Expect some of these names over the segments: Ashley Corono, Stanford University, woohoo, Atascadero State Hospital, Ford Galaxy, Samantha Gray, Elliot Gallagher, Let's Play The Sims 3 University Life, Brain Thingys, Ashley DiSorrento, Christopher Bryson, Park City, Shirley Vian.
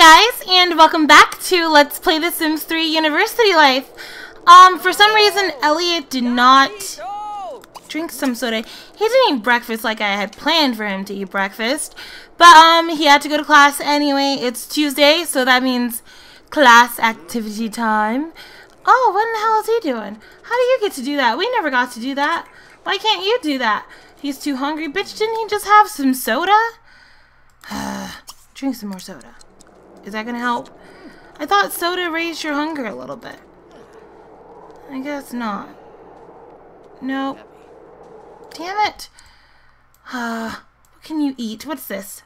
guys, and welcome back to Let's Play The Sims 3 University Life. For some reason, Elliot did not drink some soda. He didn't eat breakfast like I had planned for him to eat breakfast. But, he had to go to class anyway. It's Tuesday, so that means class activity time. Oh, what in the hell is he doing? How do you get to do that? We never got to do that. Why can't you do that? He's too hungry. Bitch, didn't he just have some soda? Drink some more soda. Is that gonna help? I thought soda raised your hunger a little bit. I guess not. Nope. Damn it. What can you eat? What's this?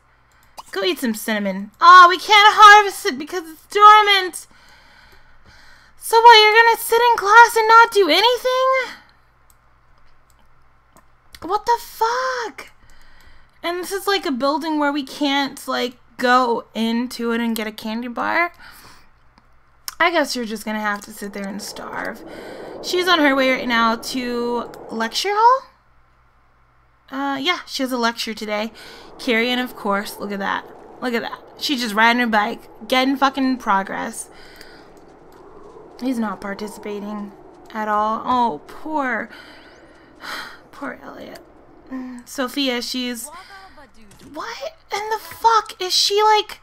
Go eat some cinnamon. Oh, we can't harvest it because it's dormant. So what, you're gonna sit in class and not do anything? What the fuck? And this is like a building where we can't like go into it and get a candy bar. I guess you're just gonna have to sit there and starve. She's on her way right now to lecture hall. Yeah, she has a lecture today. Carrying, of course. Look at that. Look at that. She's just riding her bike, getting fucking progress. He's not participating at all. Oh, poor Elliot. Sophia, she's... What in the fuck is she like?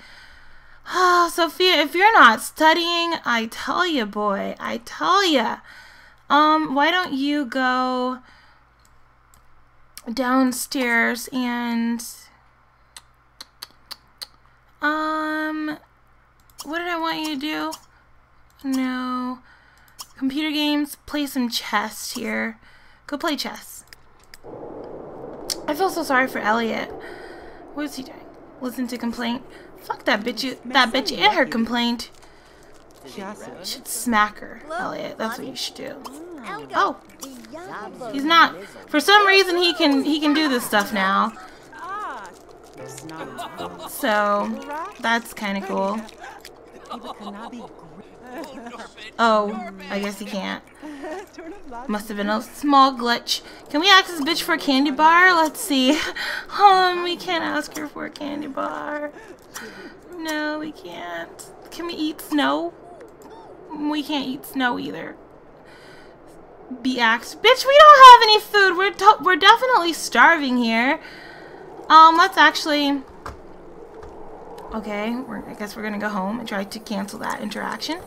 Oh, Sophia, if you're not studying, I tell you, boy, I tell you. Why don't you go downstairs and what did I want you to do? No, computer games. Play some chess here. Go play chess. I feel so sorry for Elliot. What is he doing? Listen to complaint. Fuck that bitch. That bitch and her complaint. You should smack her, Elliot. That's what you should do. Oh, he's not. For some reason, he can do this stuff now. So that's kind of cool. Oh, I guess he can't. Must have been a small glitch. Can we ask this bitch for a candy bar? Let's see. We can't ask her for a candy bar. No, we can't. Can we eat snow? We can't eat snow either. Be axed. Bitch, we don't have any food. We're definitely starving here. Let's actually... Okay, I guess we're gonna go home and try to cancel that interaction.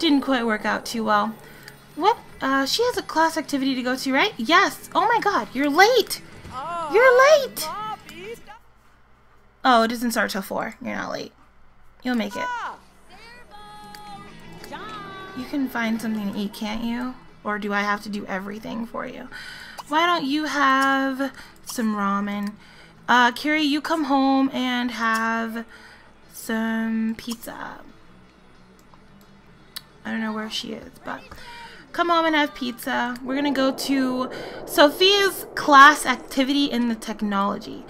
Didn't quite work out too well. What? She has a class activity to go to, right? Yes. Oh my god, you're late. You're late. Oh, it doesn't start till 4. You're not late. You'll make it. You can find something to eat, can't you? Or do I have to do everything for you? Why don't you have some ramen? Carrie, you come home and have some pizza. I don't know where she is, but come home and have pizza. We're gonna go to Sophia's class activity in the technology.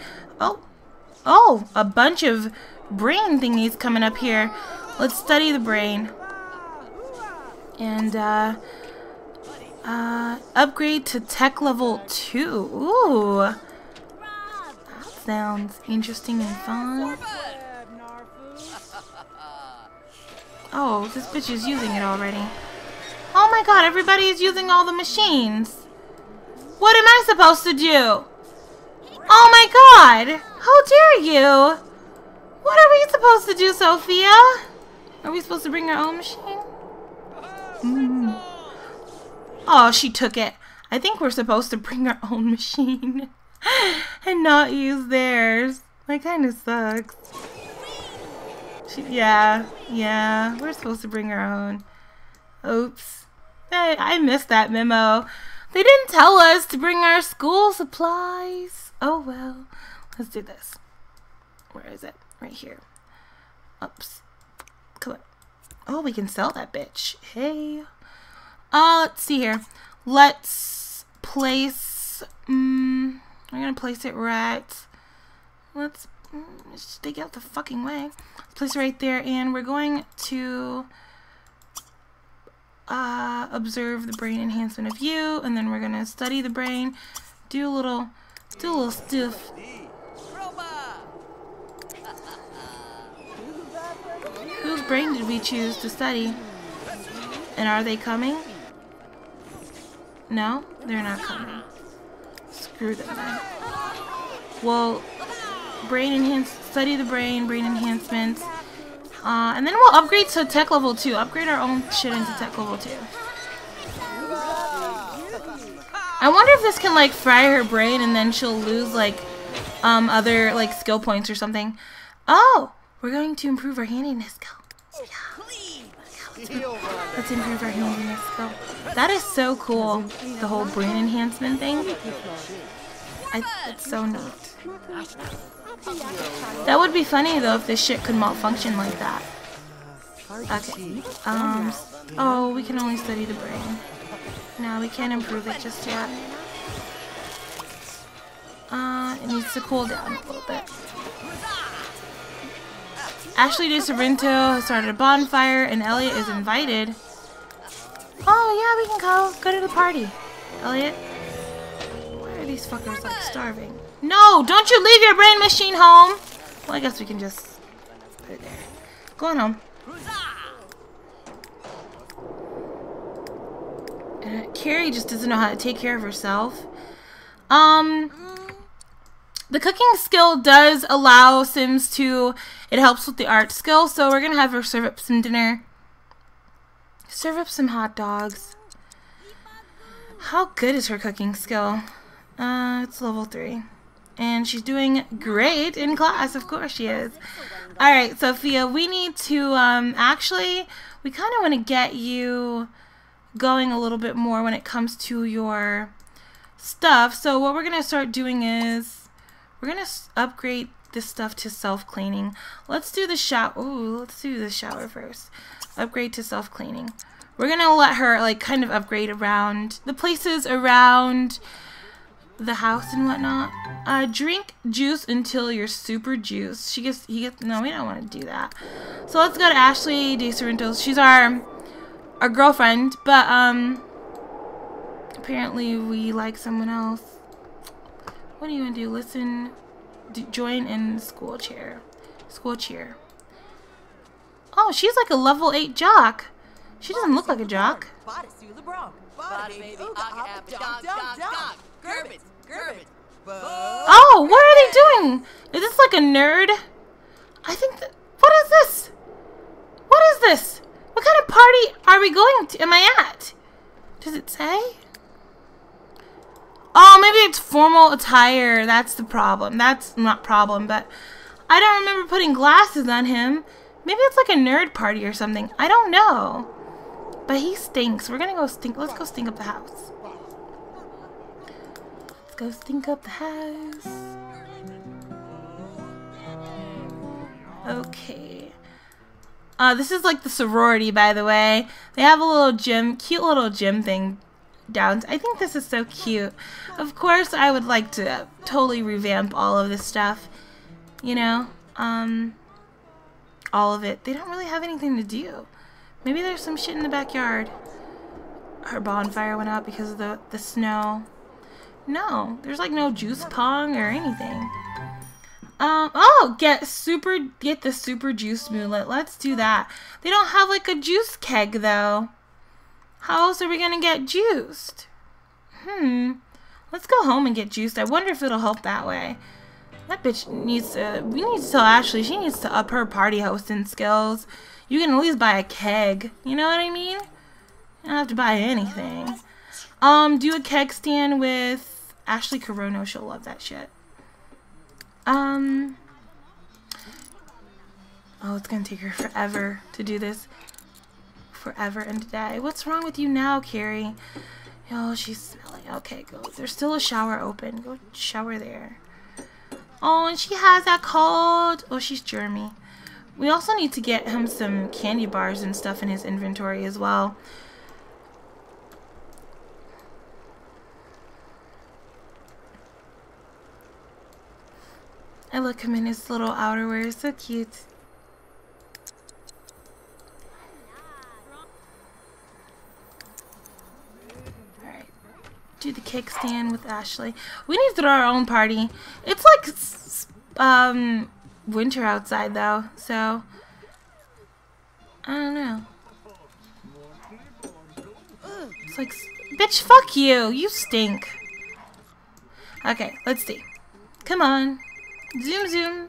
Oh, a bunch of brain thingies coming up here. Let's study the brain and upgrade to tech level 2. Ooh. Sounds interesting and fun. Oh, this bitch is using it already. Oh my god, everybody is using all the machines. What am I supposed to do? Oh my god! How dare you! What are we supposed to do, Sophia? Are we supposed to bring our own machine? Oh, she took it. I think we're supposed to bring our own machine. And not use theirs. That kind of sucks. Yeah. We're supposed to bring our own. Oops. I missed that memo. They didn't tell us to bring our school supplies. Oh, well. Let's do this. Where is it? Right here. Oops. Come on. Oh, we can sell that bitch. Hey. Let's see here. Let's place... I'm gonna place it right. Let's dig out the fucking way. Let's place it right there, and we're going to observe the brain enhancement of you, and then we're gonna study the brain. Do a little stuff. Whose brain did we choose to study? And are they coming? No, they're not coming. Screw them then. Well, study the brain, brain enhancements. And then we'll upgrade to tech level 2. Upgrade our own shit into tech level 2. I wonder if this can, like, fry her brain and then she'll lose, like, other, like, skill points or something. Oh! We're going to improve our handiness skill. Yeah. Let's improve our handiness skill. That is so cool, the whole brain enhancement thing. It's so neat. That would be funny, though, if this shit could malfunction like that. Okay. Oh, we can only study the brain. No, we can't improve it just yet. It needs to cool down a little bit. Ashley DiSorrento has started a bonfire, and Elliot is invited. Oh, yeah, we can go. Go to the party, Elliot. Why are these fuckers, like, starving? No, don't you leave your brain machine home! Well, I guess we can just put it there. Go on home. Carrie just doesn't know how to take care of herself. The cooking skill does allow Sims to... It helps with the art skill, so we're going to have her serve up some dinner. Serve up some hot dogs. How good is her cooking skill? It's level 3. And she's doing great in class. Of course she is. Alright, Sophia, we need to... actually, we kind of want to get you... going a little bit more when it comes to your stuff. So what we're gonna start doing is we're gonna upgrade this stuff to self-cleaning. Let's do the shower. Ooh, let's do the shower first. Upgrade to self-cleaning. We're gonna let her, like, kind of upgrade around the places around the house and whatnot. Drink juice until you're super juiced. No, we don't want to do that. So let's go to Ashley DiSorrento. She's our girlfriend, but apparently we like someone else. What do you want to do? Listen, join in school cheer. School cheer. Oh, she's like a level 8 jock. She doesn't look like a jock. Oh, what are they doing? Is this like a nerd? I think that. What is this? What is this? What kind of party are we going to? Am I at? Does it say? Oh, maybe it's formal attire. That's the problem. That's not problem, but I don't remember putting glasses on him. Maybe it's like a nerd party or something. I don't know. But he stinks. We're gonna go stink. Let's go stink up the house. Let's go stink up the house. Okay. This is like the sorority, by the way. They have a little gym, cute little gym thing down. I think this is so cute. Of course, I would like to totally revamp all of this stuff. You know, all of it. They don't really have anything to do. Maybe there's some shit in the backyard. Her bonfire went out because of the snow. No, there's like no juice pong or anything. Oh, get the super juice moonlet. Let's do that. They don't have like a juice keg though. How else are we gonna get juiced? Let's go home and get juiced. I wonder if it'll help that way. That bitch needs to, we need to tell Ashley she needs to up her party hosting skills. You can at least buy a keg. You know what I mean? You don't have to buy anything. Do a keg stand with Ashley Corono. She'll love that shit. Oh, it's gonna take her forever to do this. Forever and a day. What's wrong with you now, Carrie? Oh, she's smelling. Okay, go. There's still a shower open. Go shower there. Oh, and she has that cold. Oh, she's germy. We also need to get him some candy bars and stuff in his inventory as well. I look him in his little outerwear, so cute. Alright, do the kickstand with Ashley. We need to throw our own party. It's like winter outside though, so I don't know. It's like, bitch, fuck you. You stink. Okay, let's see. Come on. Zoom, zoom.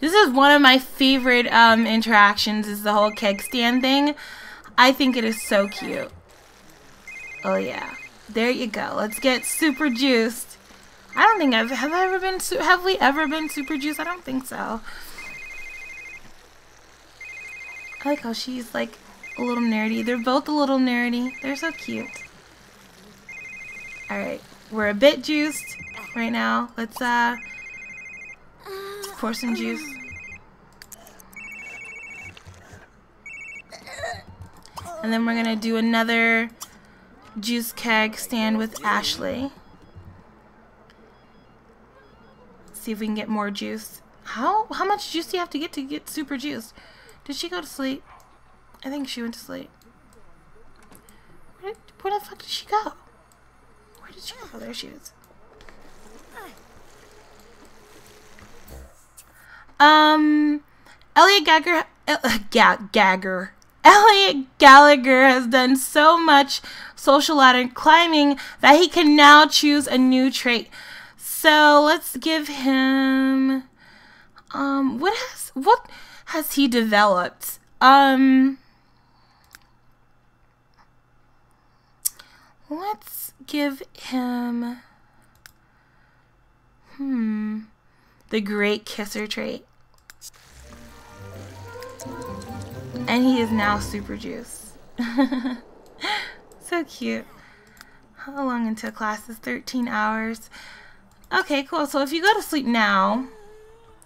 This is one of my favorite interactions, is the whole keg stand thing. I think it is so cute. Oh, yeah. There you go. Let's get super juiced. I don't think I've... Have we ever been super juiced? I don't think so. I like how she's, like, a little nerdy. They're both a little nerdy. They're so cute. Alright. We're a bit juiced right now. Let's, pour some juice. And then we're gonna do another juice keg stand with Ashley. See if we can get more juice. How much juice do you have to get super juiced? Did she go to sleep? I think she went to sleep. Where the fuck did she go? Where did she go? Oh, there she is. Elliot Gallagher has done so much social ladder climbing that he can now choose a new trait. So let's give him, what has he developed? Let's give him, the great kisser trait. And he is now super juice. So cute. How long until class is? 13 hours. Okay, cool. So if you go to sleep now,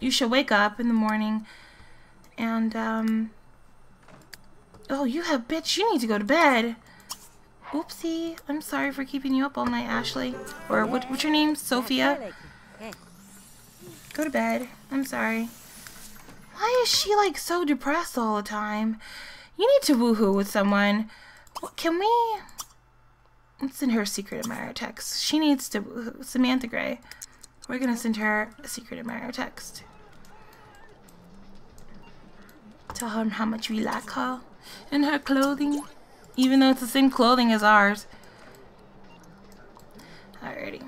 you should wake up in the morning and, oh, you have, bitch, you need to go to bed. Oopsie. I'm sorry for keeping you up all night, Ashley. Or what's your name? Sophia? Go to bed. I'm sorry. Why is she, like, so depressed all the time? You need to woohoo with someone. Can we... Let's send her a secret admirer text. She needs to woohoo. Samantha Gray. We're going to send her a secret admirer text. Tell her how much we like her and her clothing. Even though it's the same clothing as ours. Alrighty.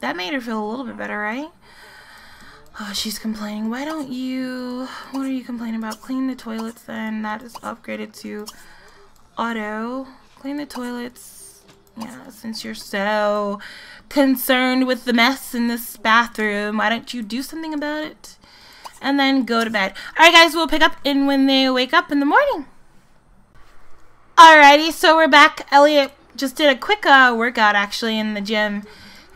That made her feel a little bit better, right? Oh, she's complaining. Why don't you... What are you complaining about? Clean the toilets then. That is upgraded to auto. Clean the toilets. Yeah, since you're so concerned with the mess in this bathroom, why don't you do something about it? And then go to bed. Alright guys, we'll pick up in when they wake up in the morning. Alrighty, so we're back. Elliot just did a quick workout actually in the gym.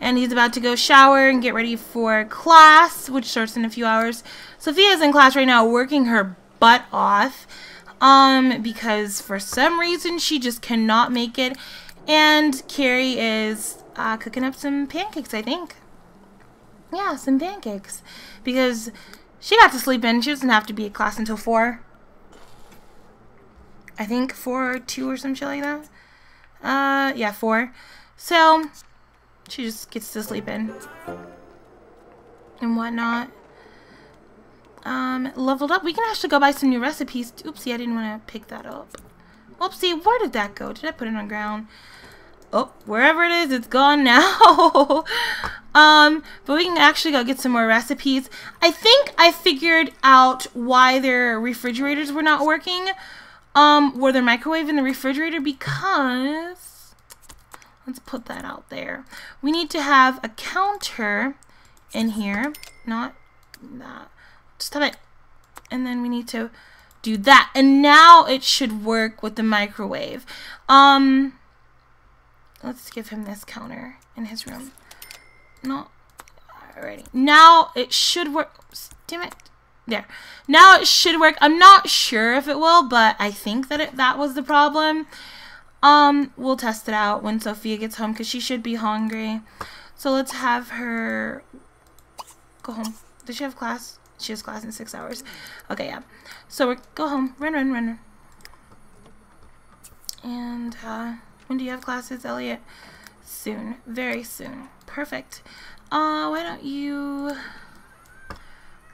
And he's about to go shower and get ready for class, which starts in a few hours. Sophia's in class right now working her butt off because for some reason she just cannot make it. And Carrie is cooking up some pancakes, I think. Yeah, some pancakes. Because she got to sleep in. She doesn't have to be at class until 4. I think 4 or 2 or some shit like that. Yeah, 4. So... she just gets to sleep in and whatnot. Leveled up. We can actually go buy some new recipes. Oopsie, I didn't want to pick that up. Oopsie, where did that go? Did I put it on ground? Oh, wherever it is, it's gone now. But we can actually go get some more recipes. I think I figured out why their refrigerators were not working. Were their microwave in the refrigerator because... Let's put that out there. We need to have a counter in here. Not that. Just have it. And then we need to do that. And now it should work with the microwave. Let's give him this counter in his room. Not already. Now it should work. Oops, damn it. There. Now it should work. I'm not sure if it will, but I think that that was the problem. We'll test it out when Sophia gets home because she should be hungry. So let's have her go home. Does she have class? She has class in 6 hours. Okay, yeah. So we're go home. Run. And, when do you have classes, Elliot? Soon. Very soon. Perfect. Why don't you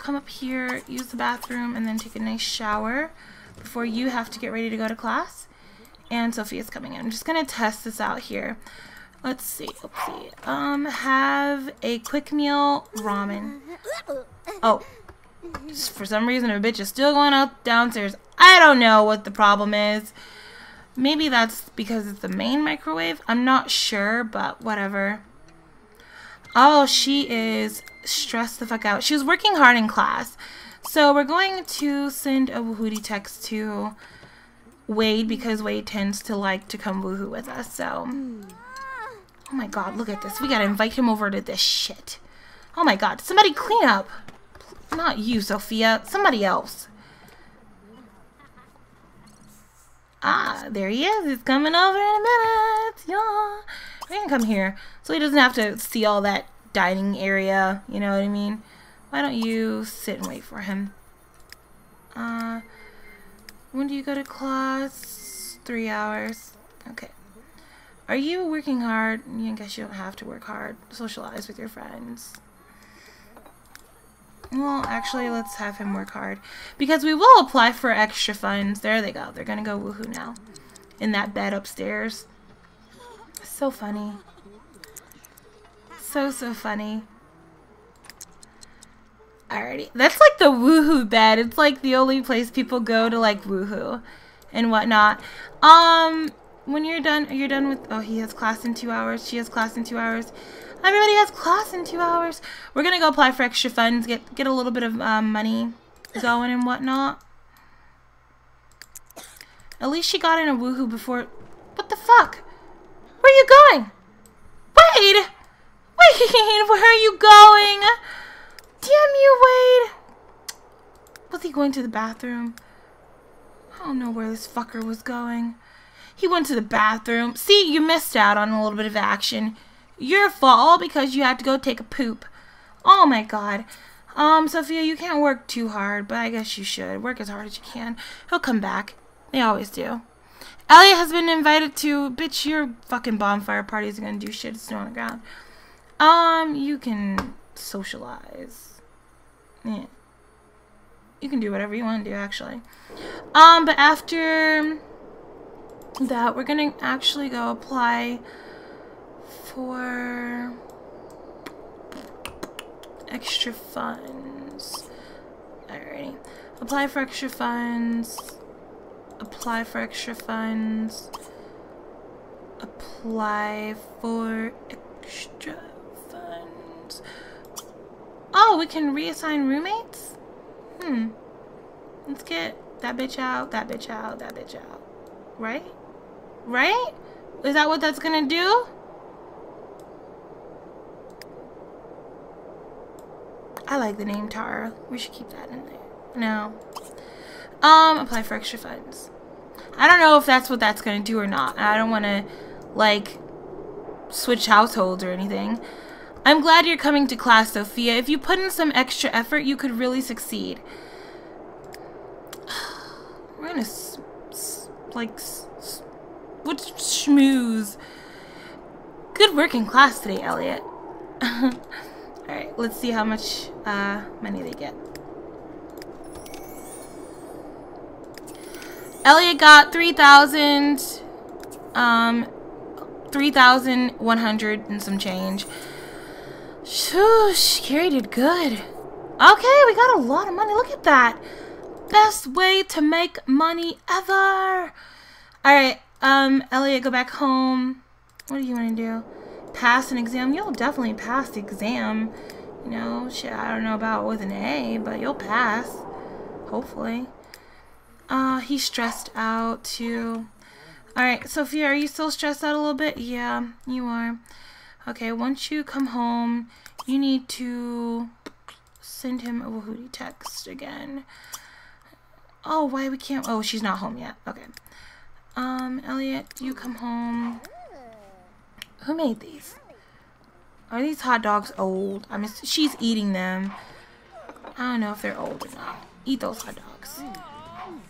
come up here, use the bathroom, and then take a nice shower before you have to get ready to go to class. And Sophia's coming in. I'm just going to test this out here. Let's see. Oopsie. Have a quick meal, ramen. Oh, just for some reason her bitch is still going up downstairs. I don't know what the problem is. Maybe that's because it's the main microwave. I'm not sure, but whatever. Oh, she is stressed the fuck out. She was working hard in class. So we're going to send a woohooty text to Wade because Wade tends to like to come woohoo with us. So, oh my god, look at this. We gotta invite him over to this shit. Oh my god, somebody clean up. Not you, Sophia. Somebody else. Ah, there he is. He's coming over in a minute. Yeah. We can come here. So he doesn't have to see all that dining area. You know what I mean? Why don't you sit and wait for him? When do you go to class? 3 hours. Okay. Are you working hard? I guess you don't have to work hard. Socialize with your friends. Well, actually, let's have him work hard. Because we will apply for extra funds. There they go. They're going to go woohoo now. In that bed upstairs. So funny. So, so funny. Alrighty. That's like the woohoo bed. It's like the only place people go to like woohoo and whatnot. When you're done with... Oh, he has class in 2 hours. She has class in 2 hours. Everybody has class in 2 hours. We're going to go apply for extra funds, get a little bit of money going and whatnot. At least she got in a woohoo before... What the fuck? Where are you going? Wade! Wade, where are you going? Damn you, Wade! Was he going to the bathroom? I don't know where this fucker was going. He went to the bathroom. See, you missed out on a little bit of action. Your fault, all because you had to go take a poop. Oh my god. Sophia, you can't work too hard, but I guess you should. Work as hard as you can. He'll come back. They always do. Elliot has been invited to... Bitch, your fucking bonfire party is gonna do shit. It's snow on the ground. You can socialize. Yeah. You can do whatever you want to do, actually. But after that, we're gonna actually go apply... for extra funds. Alrighty. Apply for extra funds. Apply for extra funds. Apply for extra funds. Oh, we can reassign roommates? Let's get that bitch out, that bitch out, that bitch out. Right? Right? Is that what that's gonna do? I like the name Tara. We should keep that in there. No. Apply for extra funds. I don't know if that's what that's going to do or not. I don't want to, like, switch households or anything. I'm glad you're coming to class, Sophia. If you put in some extra effort, you could really succeed. We're going to, what's schmooze? Good work in class today, Elliot. Alright, let's see how much money they get. Elliot got 3,000, 3,100 and some change. Shoosh, Carrie did good. Okay, we got a lot of money. Look at that. Best way to make money ever. Alright, Elliot, go back home. What do you want to do? Pass an exam. You'll definitely pass the exam. You know, shit, I don't know about with an A, but you'll pass. Hopefully. He's stressed out too. Alright, Sophia, are you still stressed out a little bit? Yeah, you are. Okay, once you come home, you need to send him a woohooty text again. Oh, why we can't... Oh, she's not home yet. Okay. Elliot, you come home... Who made these? Are these hot dogs old? I mean, she's eating them. I don't know if they're old or not. Eat those hot dogs.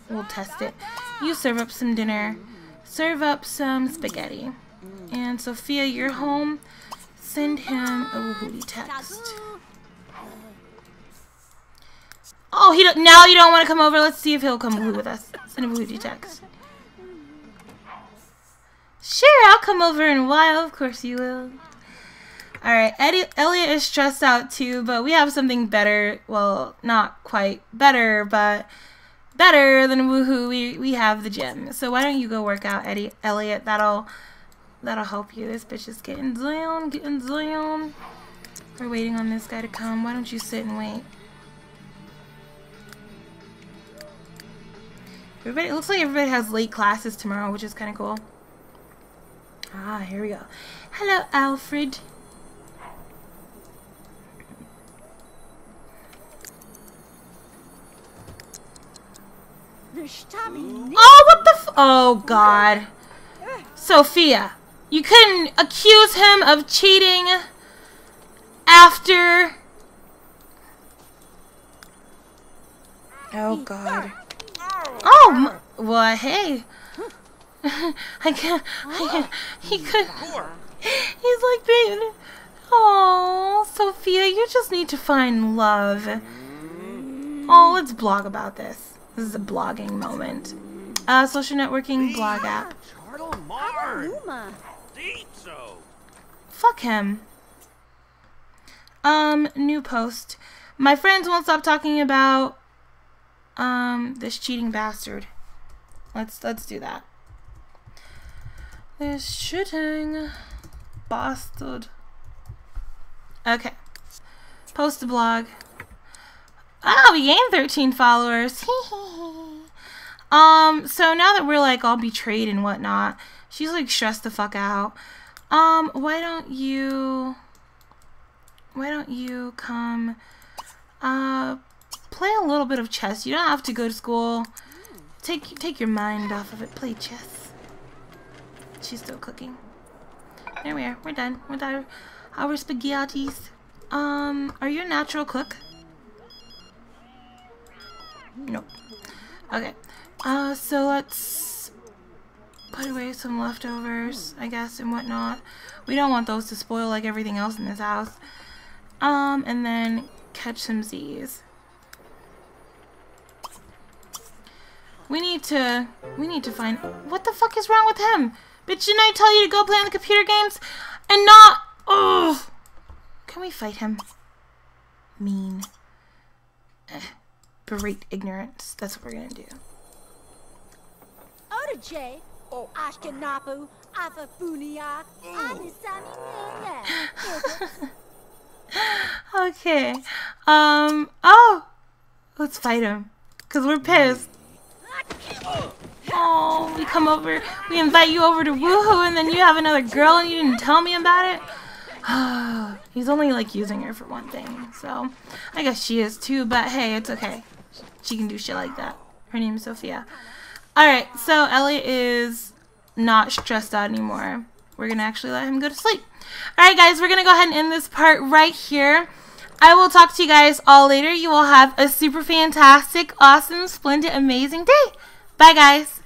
We'll test it. You serve up some dinner. Serve up some spaghetti. And Sophia, you're home. Send him a woohooty text. Oh, he don't, now you don't want to come over. Let's see if he'll come with us. Send a woozy text. Sure, I'll come over in a while. Of course you will. All right, Elliot is stressed out too, but we have something better. Well, not quite better, but better than woohoo. We have the gym. So why don't you go work out, Elliot? That'll help you. This bitch is getting down, We're waiting on this guy to come. Why don't you sit and wait? Everybody, it looks like everybody has late classes tomorrow, which is kind of cool. Ah, here we go. Hello, Alfred. Oh, what the f- Oh, God. Sophia, you couldn't accuse him of cheating after... Oh, God. Oh, well, hey. I can't. He could. He's like, baby. Oh, Sophia, you just need to find love. Oh, let's blog about this. This is a blogging moment. Social networking blog app. Fuck him. New post. My friends won't stop talking about this cheating bastard. Let's do that. This cheating bastard. Okay. Post a blog. Oh, we gained 13 followers. So now that we're like all betrayed and whatnot, she's like stressed the fuck out. Why don't you come play a little bit of chess. You don't have to go to school. Take your mind off of it. Play chess. She's still cooking. There we are. We're done with our spaghettis. Are you a natural cook? Nope. Okay. So let's put away some leftovers, I guess, and whatnot. We don't want those to spoil like everything else in this house. And then catch some Z's. We need to find... What the fuck is wrong with him? Bitch, didn't I tell you to go play on the computer games? And not... Ugh! Can we fight him? Mean. Berate ignorance. That's what we're gonna do. Okay. Oh! Let's fight him. Because we're pissed. Oh, we come over. We invite you over to woohoo, and then you have another girl and you didn't tell me about it? He's only like using her for one thing, so I guess she is too, but hey, it's okay. She can do shit like that. Her name is Sophia. Alright, so Elliot is not stressed out anymore. We're gonna actually let him go to sleep. Alright guys, we're gonna go ahead and end this part right here. I will talk to you guys all later. You will have a super fantastic, awesome, splendid, amazing day. Bye guys.